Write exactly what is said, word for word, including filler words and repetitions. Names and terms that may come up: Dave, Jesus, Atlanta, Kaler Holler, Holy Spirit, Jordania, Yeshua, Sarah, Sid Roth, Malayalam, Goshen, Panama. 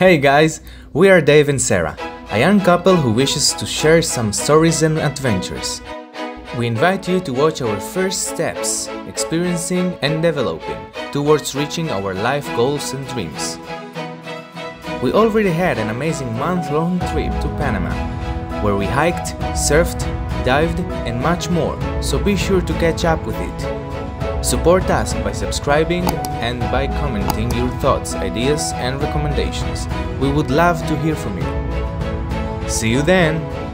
Hey guys, we are Dave and Sarah, a young couple who wishes to share some stories and adventures. We invite you to watch our first steps, experiencing and developing, towards reaching our life goals and dreams. We already had an amazing month-long trip to Panama, where we hiked, surfed, dived and much more, so be sure to catch up with it. Support us by subscribing and by commenting your thoughts, ideas and recommendations. We would love to hear from you. See you then!